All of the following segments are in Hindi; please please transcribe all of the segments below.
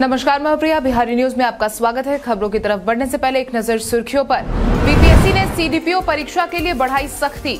नमस्कार महाप्रिया, बिहारी न्यूज में आपका स्वागत है। खबरों की तरफ बढ़ने से पहले एक नजर सुर्खियों पर। बीपीएससी ने सीडीपीओ परीक्षा के लिए बढ़ाई सख्ती,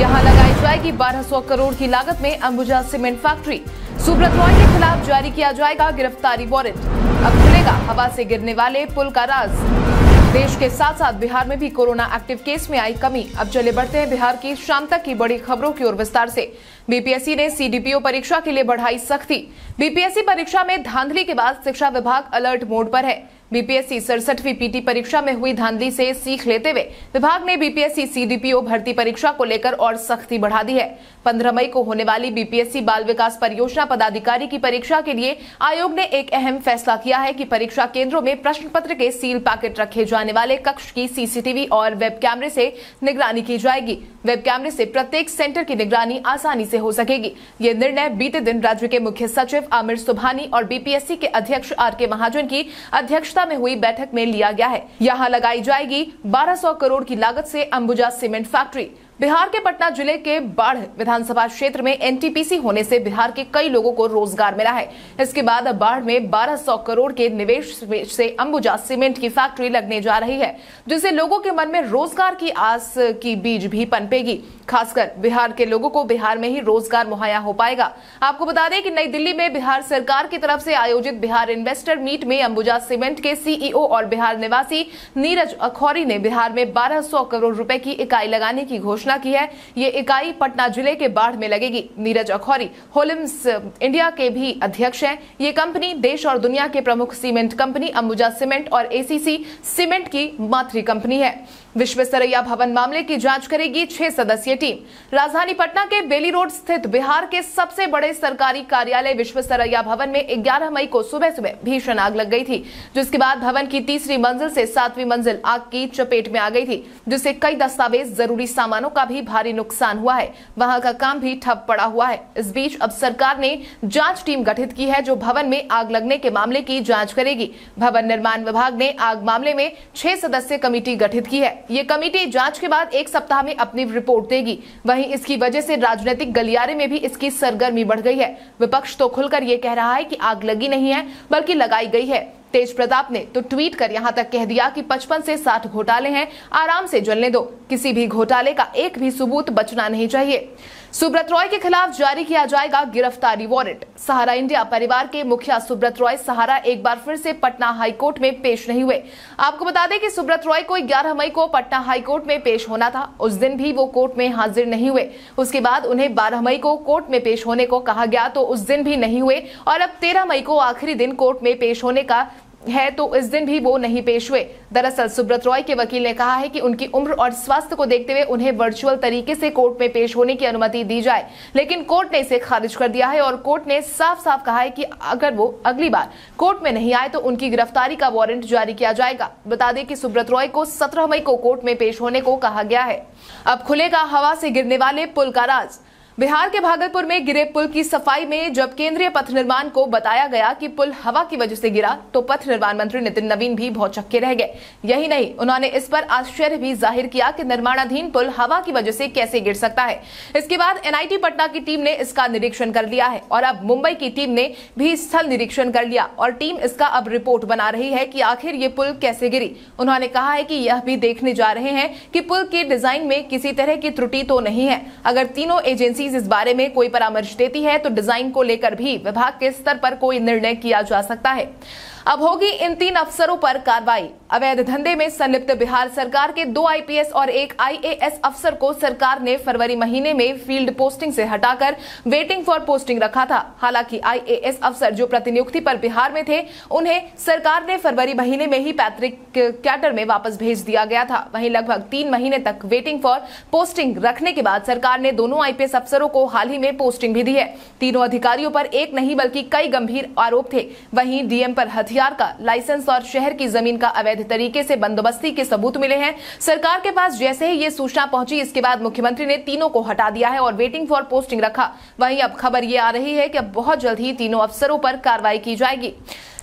यहां लगाई जाएगी 1200 करोड़ की लागत में अंबुजा सीमेंट फैक्ट्री। सुब्रत रॉय के खिलाफ जारी किया जाएगा गिरफ्तारी वारंट, अब खुलेगा हवा से गिरने वाले पुल का राज। देश के साथ साथ बिहार में भी कोरोना एक्टिव केस में आई कमी। अब चले बढ़ते हैं बिहार की शाम तक की बड़ी खबरों की ओर विस्तार से। बीपीएससी ने सीडीपीओ परीक्षा के लिए बढ़ाई सख्ती। बीपीएससी परीक्षा में धांधली के बाद शिक्षा विभाग अलर्ट मोड पर है। बीपीएससी 67वीं पीटी परीक्षा में हुई धांधली से सीख लेते हुए विभाग ने बीपीएससी सीडीपीओ भर्ती परीक्षा को लेकर और सख्ती बढ़ा दी है। 15 मई को होने वाली बीपीएससी बाल विकास परियोजना पदाधिकारी की परीक्षा के लिए आयोग ने एक अहम फैसला किया है कि परीक्षा केंद्रों में प्रश्न पत्र के सील पैकेट रखे जाने वाले कक्ष की सीसीटीवी और वेब कैमरे से निगरानी की जाएगी। वेब कैमरे से प्रत्येक सेंटर की निगरानी आसानी से हो सकेगी। ये निर्णय बीते दिन राज्य के मुख्य सचिव आमिर सुबहानी और बीपीएससी के अध्यक्ष आर.के. महाजन की अध्यक्षता में हुई बैठक में लिया गया है। यहाँ लगाई जाएगी 1200 करोड़ की लागत से अंबुजा सीमेंट फैक्ट्री। बिहार के पटना जिले के बाढ़ विधानसभा क्षेत्र में एनटीपीसी होने से बिहार के कई लोगों को रोजगार मिला है। इसके बाद अब बाढ़ में 1200 करोड़ के निवेश से अंबुजा सीमेंट की फैक्ट्री लगने जा रही है, जिससे लोगों के मन में रोजगार की आस की बीज भी पनपेगी। खासकर बिहार के लोगों को बिहार में ही रोजगार मुहैया हो पाएगा। आपको बता दें कि नई दिल्ली में बिहार सरकार की तरफ से आयोजित बिहार इन्वेस्टर मीट में अंबुजा सीमेंट के सीईओ और बिहार निवासी नीरज अखौरी ने बिहार में 1200 करोड़ रुपए की इकाई लगाने की घोषणा की है। ये इकाई पटना जिले के बाढ़ में लगेगी। नीरज अखौरी होलिम्स इंडिया के भी अध्यक्ष हैं। ये कंपनी देश और दुनिया के प्रमुख सीमेंट कंपनी अंबुजा सीमेंट और एसीसी सीमेंट की मातृ कंपनी है। विश्व सरैया भवन मामले की जांच करेगी 6 सदस्यीय टीम। राजधानी पटना के बेली रोड स्थित बिहार के सबसे बड़े सरकारी कार्यालय विश्व सरैया भवन में 11 मई को सुबह सुबह भीषण आग लग गई थी, जिसके बाद भवन की तीसरी मंजिल से 7वीं मंजिल आग की चपेट में आ गई थी, जिससे कई दस्तावेज, जरूरी सामानों का भी भारी नुकसान हुआ है। वहां का काम भी ठप पड़ा हुआ है। इस बीच अब सरकार ने जांच टीम गठित की है जो भवन में आग लगने के मामले की जाँच करेगी। भवन निर्माण विभाग ने आग मामले में 6 सदस्यीय कमेटी गठित की है। ये कमेटी जांच के बाद 1 सप्ताह में अपनी रिपोर्ट देगी। वहीं इसकी वजह से राजनीतिक गलियारे में भी इसकी सरगर्मी बढ़ गई है। विपक्ष तो खुलकर ये कह रहा है कि आग लगी नहीं है बल्कि लगाई गई है। तेज प्रताप ने तो ट्वीट कर यहां तक कह दिया कि 55 से 60 घोटाले हैं, आराम से जलने दो, किसी भी घोटाले का एक भी सबूत बचना नहीं चाहिए। सुब्रत रॉय के खिलाफ जारी किया जाएगा गिरफ्तारी वारंट। सहारा इंडिया परिवार के मुखिया सुब्रत रॉय सहारा एक बार फिर से पटना हाईकोर्ट में पेश नहीं हुए। आपको बता दें कि सुब्रत रॉय को 11 मई को पटना हाईकोर्ट में पेश होना था। उस दिन भी वो कोर्ट में हाजिर नहीं हुए। उसके बाद उन्हें 12 मई को कोर्ट में पेश होने को कहा गया तो उस दिन भी नहीं हुए, और अब 13 मई को आखिरी दिन कोर्ट में पेश होने का है तो इस दिन भी वो नहीं पेश हुए। दरअसल सुब्रत रॉय के वकील ने कहा है कि उनकी उम्र और स्वास्थ्य को देखते हुए उन्हें वर्चुअल तरीके से कोर्ट में पेश होने की अनुमति दी जाए, लेकिन कोर्ट ने इसे खारिज कर दिया है। और कोर्ट ने साफ साफ कहा है कि अगर वो अगली बार कोर्ट में नहीं आए तो उनकी गिरफ्तारी का वारंट जारी किया जाएगा। बता दें कि सुब्रत रॉय को 17 मई को कोर्ट में पेश होने को कहा गया है। अब खुलेगा हवा से गिरने वाले पुल का राज। बिहार के भागलपुर में गिरे पुल की सफाई में जब केंद्रीय पथ निर्माण को बताया गया कि पुल हवा की वजह से गिरा तो पथ निर्माण मंत्री नितिन नवीन भी भौचक्के रह गए। यही नहीं, उन्होंने इस पर आश्चर्य भी जाहिर किया कि निर्माणाधीन पुल हवा की वजह से कैसे गिर सकता है। इसके बाद एनआईटी पटना की टीम ने इसका निरीक्षण कर लिया है और अब मुंबई की टीम ने भी स्थल निरीक्षण कर लिया और टीम इसका अब रिपोर्ट बना रही है कि आखिर ये पुल कैसे गिरी। उन्होंने कहा है कि यह भी देखने जा रहे हैं कि पुल के डिजाइन में किसी तरह की त्रुटि तो नहीं है। अगर तीनों एजेंसी इस बारे में कोई परामर्श देती है तो डिजाइन को लेकर भी विभाग के स्तर पर कोई निर्णय किया जा सकता है। अब होगी इन 3 अफसरों पर कार्रवाई। अवैध धंधे में संलिप्त बिहार सरकार के 2 आईपीएस और 1 आईएएस अफसर को सरकार ने फरवरी महीने में फील्ड पोस्टिंग से हटाकर वेटिंग फॉर पोस्टिंग रखा था। हालांकि आईएएस अफसर जो प्रतिनियुक्ति पर बिहार में थे उन्हें सरकार ने फरवरी महीने में ही पैतृक क्वार्टर में वापस भेज दिया गया था। वहीं लगभग 3 महीने तक वेटिंग फॉर पोस्टिंग रखने के बाद सरकार ने दोनों आईपीएस अफसरों को हाल ही में पोस्टिंग भी दी है। तीनों अधिकारियों पर एक नहीं बल्कि कई गंभीर आरोप थे। वहीं डीएम पर हथियार का लाइसेंस और शहर की जमीन का अवैध तरीके से बंदोबस्ती के सबूत मिले हैं। सरकार के पास जैसे ही ये सूचना पहुंची, इसके बाद मुख्यमंत्री ने तीनों को हटा दिया है और वेटिंग फॉर पोस्टिंग रखा। वहीं अब खबर ये आ रही है कि अब बहुत जल्द ही तीनों अफसरों पर कार्रवाई की जाएगी।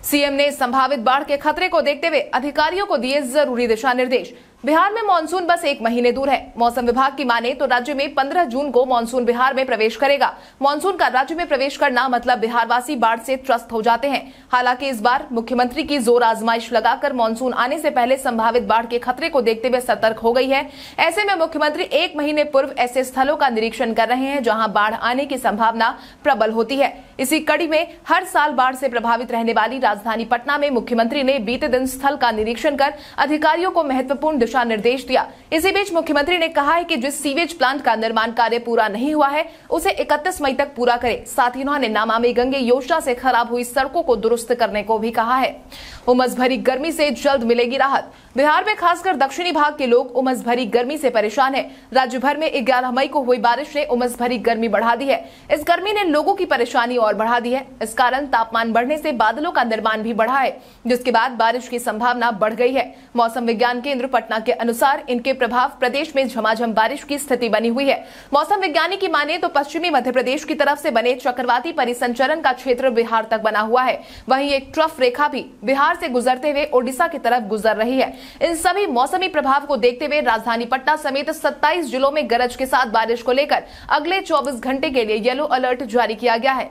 सीएम ने संभावित बाढ़ के खतरे को देखते हुए अधिकारियों को दिए जरूरी दिशा निर्देश। बिहार में मानसून बस एक महीने दूर है। मौसम विभाग की माने तो राज्य में 15 जून को मानसून बिहार में प्रवेश करेगा। मानसून का राज्य में प्रवेश करना मतलब बिहारवासी बाढ़ से त्रस्त हो जाते हैं। हालांकि इस बार मुख्यमंत्री की जोर आजमाइश लगाकर मानसून आने से पहले संभावित बाढ़ के खतरे को देखते हुए सतर्क हो गई है। ऐसे में मुख्यमंत्री एक महीने पूर्व ऐसे स्थलों का निरीक्षण कर रहे हैं जहाँ बाढ़ आने की संभावना प्रबल होती है। इसी कड़ी में हर साल बाढ़ से प्रभावित रहने वाली राजधानी पटना में मुख्यमंत्री ने बीते दिन स्थल का निरीक्षण कर अधिकारियों को महत्वपूर्ण दिशा निर्देश दिया। इसी बीच मुख्यमंत्री ने कहा है कि जिस सीवेज प्लांट का निर्माण कार्य पूरा नहीं हुआ है उसे 31 मई तक पूरा करें। साथ ही उन्होंने नमामि गंगे योजना से खराब हुई सड़कों को दुरुस्त करने को भी कहा है। उमस भरी गर्मी से जल्द मिलेगी राहत। बिहार में खासकर दक्षिणी भाग के लोग उमस भरी गर्मी से परेशान है। राज्य भर में 11 मई को हुई बारिश ने उमस भरी गर्मी बढ़ा दी है। इस गर्मी ने लोगों की परेशानी और बढ़ा दी है। इस कारण तापमान बढ़ने से बादलों का निर्माण भी बढ़ा है, जिसके बाद बारिश की संभावना बढ़ गई है। मौसम विज्ञान केंद्र पटना के अनुसार इनके प्रभाव प्रदेश में झमाझम बारिश की स्थिति बनी हुई है। मौसम विज्ञानी की माने तो पश्चिमी मध्य प्रदेश की तरफ से बने चक्रवाती परिसंचरण का क्षेत्र बिहार तक बना हुआ है। वहीं एक ट्रफ रेखा भी बिहार से गुजरते हुए ओडिशा की तरफ गुजर रही है। इन सभी मौसमी प्रभाव को देखते हुए राजधानी पटना समेत 27 जिलों में गरज के साथ बारिश को लेकर अगले 24 घंटे के लिए येलो अलर्ट जारी किया गया है।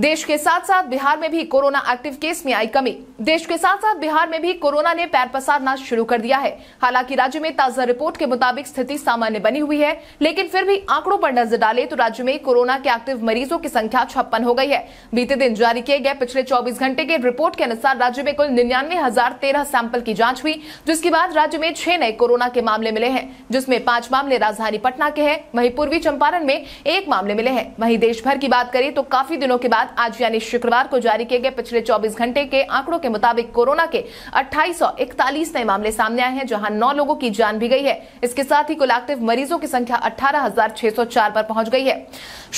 देश के साथ साथ बिहार में भी कोरोना एक्टिव केस में आई कमी। देश के साथ साथ बिहार में भी कोरोना ने पैर पसारना शुरू कर दिया है। हालांकि राज्य में ताजा रिपोर्ट के मुताबिक स्थिति सामान्य बनी हुई है, लेकिन फिर भी आंकड़ों पर नजर डालें तो राज्य में कोरोना के एक्टिव मरीजों की संख्या 56 हो गई है। बीते दिन जारी किए गए पिछले 24 घंटे के रिपोर्ट के अनुसार राज्य में कुल 99,013 सैंपल की जाँच हुई, जिसके बाद राज्य में 6 नए कोरोना के मामले मिले हैं, जिसमें 5 मामले राजधानी पटना के हैं। वहीं पूर्वी चंपारण में 1 मामले मिले हैं। वहीं देश भर की बात करें तो काफी दिनों के बाद आज यानी शुक्रवार को जारी किए गए पिछले 24 घंटे के आंकड़ों के मुताबिक कोरोना के 2841 नए मामले सामने आए हैं, जहां 9 लोगों की जान भी गई है। इसके साथ ही कुल एक्टिव मरीजों की संख्या 18,604 पर पहुंच गई है।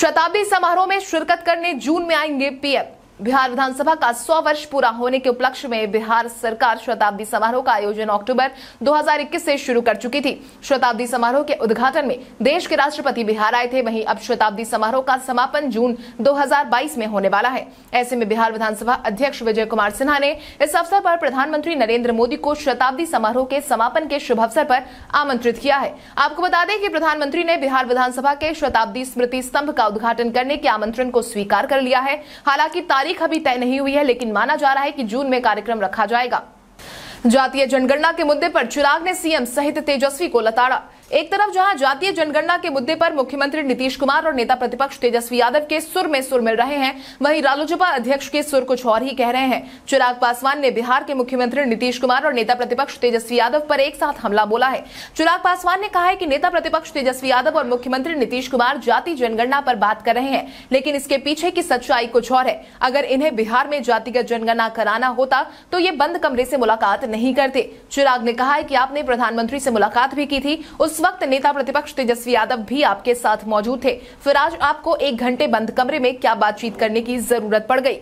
शताब्दी समारोह में शिरकत करने जून में आएंगे पीएम। बिहार विधानसभा का 100 वर्ष पूरा होने के उपलक्ष्य में बिहार सरकार शताब्दी समारोह का आयोजन अक्टूबर 2021 से शुरू कर चुकी थी। शताब्दी समारोह के उद्घाटन में देश के राष्ट्रपति बिहार आए थे। वहीं अब शताब्दी समारोह का समापन जून 2022 में होने वाला है। ऐसे में बिहार विधानसभा अध्यक्ष विजय कुमार सिन्हा ने इस अवसर पर प्रधानमंत्री नरेंद्र मोदी को शताब्दी समारोह के समापन के शुभ अवसर पर आमंत्रित किया है। आपको बता दें कि प्रधानमंत्री ने बिहार विधानसभा के शताब्दी स्मृति स्तंभ का उद्घाटन करने के आमंत्रण को स्वीकार कर लिया है। हालांकि तारीख अभी तय नहीं हुई है, लेकिन माना जा रहा है कि जून में कार्यक्रम रखा जाएगा। जातीय जनगणना के मुद्दे पर चिराग ने सीएम सहित तेजस्वी को लताड़ा। एक तरफ जहां जातीय जनगणना के मुद्दे पर मुख्यमंत्री नीतीश कुमार और नेता प्रतिपक्ष तेजस्वी यादव के सुर में सुर मिल रहे हैं, वहीं रालोजपा अध्यक्ष के सुर कुछ और ही कह रहे हैं। चिराग पासवान ने बिहार के मुख्यमंत्री नीतीश कुमार और नेता प्रतिपक्ष तेजस्वी यादव पर एक साथ हमला बोला है। चिराग पासवान ने कहा है कि नेता प्रतिपक्ष तेजस्वी यादव और मुख्यमंत्री नीतीश कुमार जातीय जनगणना पर बात कर रहे हैं, लेकिन इसके पीछे की सच्चाई कुछ और है। अगर इन्हें बिहार में जातिगत जनगणना कराना होता तो ये बंद कमरे से मुलाकात नहीं करते। चिराग ने कहा है कि आपने प्रधानमंत्री से मुलाकात भी की थी, उस वक्त नेता प्रतिपक्ष तेजस्वी यादव भी आपके साथ मौजूद थे, फिर आज आपको 1 घंटे बंद कमरे में क्या बातचीत करने की जरूरत पड़ गई।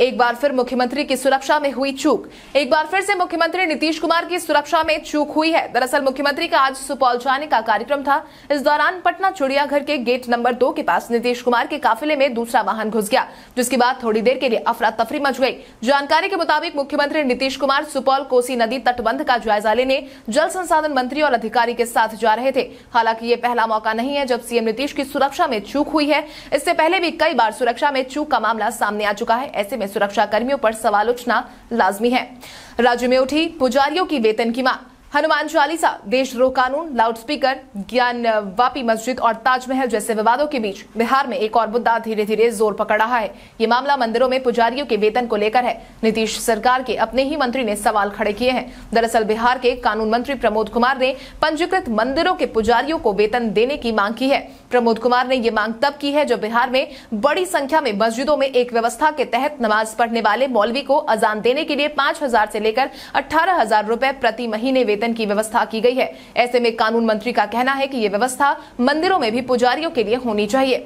एक बार फिर मुख्यमंत्री की सुरक्षा में हुई चूक। एक बार फिर से मुख्यमंत्री नीतीश कुमार की सुरक्षा में चूक हुई है। दरअसल मुख्यमंत्री का आज सुपौल जाने का कार्यक्रम था। इस दौरान पटना चिड़ियाघर के गेट नंबर 2 के पास नीतीश कुमार के काफिले में दूसरा वाहन घुस गया, जिसके बाद थोड़ी देर के लिए अफरा तफरी मच गई। जानकारी के मुताबिक मुख्यमंत्री नीतीश कुमार सुपौल कोसी नदी तटबंध का जायजा लेने जल संसाधन मंत्री और अधिकारी के साथ जा रहे थे। हालांकि ये पहला मौका नहीं है जब सीएम नीतीश की सुरक्षा में चूक हुई है। इससे पहले भी कई बार सुरक्षा में चूक का मामला सामने आ चुका है। ऐसे में सुरक्षा कर्मियों पर सवाल उठना लाजमी है। राज्य में उठी पुजारियों की वेतन की मांग। हनुमान चालीसा, देशद्रोह कानून, लाउडस्पीकर, ज्ञान वापी मस्जिद और ताजमहल जैसे विवादों के बीच बिहार में एक और मुद्दा धीरे धीरे जोर पकड़ रहा है। ये मामला मंदिरों में पुजारियों के वेतन को लेकर है। नीतीश सरकार के अपने ही मंत्री ने सवाल खड़े किए हैं। दरअसल बिहार के कानून मंत्री प्रमोद कुमार ने पंजीकृत मंदिरों के पुजारियों को वेतन देने की मांग की है। प्रमोद कुमार ने ये मांग तब की है जब बिहार में बड़ी संख्या में मस्जिदों में एक व्यवस्था के तहत नमाज पढ़ने वाले मौलवी को अजान देने के लिए 5,000 से लेकर 18,000 रुपए प्रति महीने की व्यवस्था की गई है। ऐसे में कानून मंत्री का कहना है कि यह व्यवस्था मंदिरों में भी पुजारियों के लिए होनी चाहिए।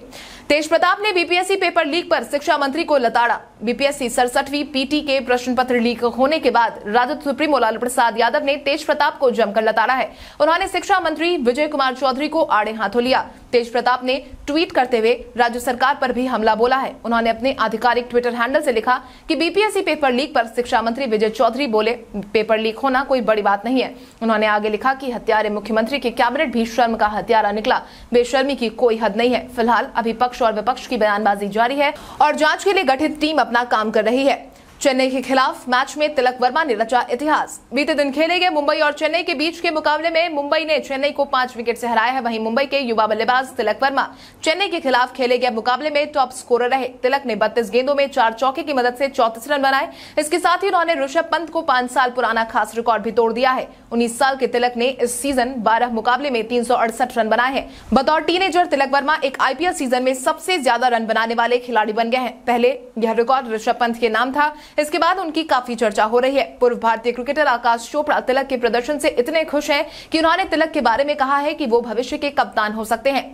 तेज प्रताप ने बीपीएससी पेपर लीक पर शिक्षा मंत्री को लताड़ा। बीपीएससी 67वीं पीटी के प्रश्न पत्र लीक होने के बाद राजद सुप्रीमो लालू प्रसाद यादव ने तेज प्रताप को जमकर लताड़ा है। उन्होंने शिक्षा मंत्री विजय कुमार चौधरी को आड़े हाथों लिया। तेज प्रताप ने ट्वीट करते हुए राज्य सरकार पर भी हमला बोला है। उन्होंने अपने आधिकारिक ट्विटर हैंडल से लिखा कि बीपीएससी पेपर लीक पर शिक्षा मंत्री विजय चौधरी बोले, पेपर लीक होना कोई बड़ी बात नहीं है। उन्होंने आगे लिखा कि हत्यारे मुख्यमंत्री के कैबिनेट भी शर्म का हत्यारा निकला, बेशर्मी की कोई हद नहीं है। फिलहाल अभी पक्ष और विपक्ष की बयानबाजी जारी है और जांच के लिए गठित टीम अपना काम कर रही है। चेन्नई के खिलाफ मैच में तिलक वर्मा ने रचा इतिहास। बीते दिन खेले गए मुंबई और चेन्नई के बीच के मुकाबले में मुंबई ने चेन्नई को 5 विकेट से हराया है। वहीं मुंबई के युवा बल्लेबाज तिलक वर्मा चेन्नई के खिलाफ खेले गए मुकाबले में टॉप स्कोरर रहे। तिलक ने 32 गेंदों में 4 चौके की मदद से 34 रन बनाए। इसके साथ ही उन्होंने ऋषभ पंत को 5 साल पुराना खास रिकॉर्ड भी तोड़ दिया है। 19 साल के तिलक ने इस सीजन 12 मुकाबले में 368 रन बनाए हैं। बतौर टीनेजर तिलक वर्मा एक IPL सीजन में सबसे ज्यादा रन बनाने वाले खिलाड़ी बन गए हैं। पहले यह रिकॉर्ड ऋषभ पंत के नाम था। इसके बाद उनकी काफी चर्चा हो रही है। पूर्व भारतीय क्रिकेटर आकाश चोपड़ा तिलक के प्रदर्शन से इतने खुश हैं कि उन्होंने तिलक के बारे में कहा है कि वो भविष्य के कप्तान हो सकते हैं।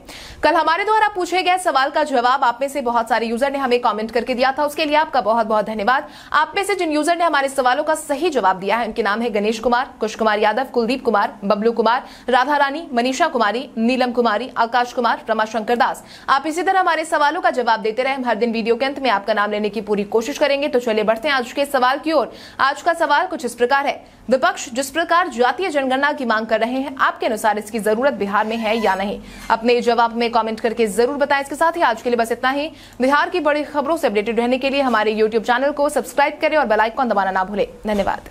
कल हमारे द्वारा पूछे गए सवाल का जवाब आप में से बहुत सारे यूजर ने हमें कमेंट करके दिया था, उसके लिए आपका बहुत बहुत धन्यवाद। आप में से जिन यूजर ने हमारे सवालों का सही जवाब दिया है उनके नाम है गणेश कुमार, कुश कुमार यादव, कुलदीप कुमार, बबलू कुमार, राधा रानी, मनीषा कुमारी, नीलम कुमारी, आकाश कुमार, रमा शंकर दास। आप इसी तरह हमारे सवालों का जवाब देते रहे। हम हर दिन वीडियो के अंत में आपका नाम लेने की पूरी कोशिश करेंगे। तो चलिए बढ़ते हैं आज के सवाल की ओर। आज का सवाल कुछ इस प्रकार है, विपक्ष जिस प्रकार जातीय जनगणना की मांग कर रहे हैं, आपके अनुसार इसकी जरूरत बिहार में है या नहीं? अपने जवाब में कमेंट करके जरूर बताएं। इसके साथ ही आज के लिए बस इतना ही। बिहार की बड़ी खबरों से अपडेटेड रहने के लिए हमारे YouTube चैनल को सब्सक्राइब करें और बेल आइकॉन दबाना ना भूलें। धन्यवाद।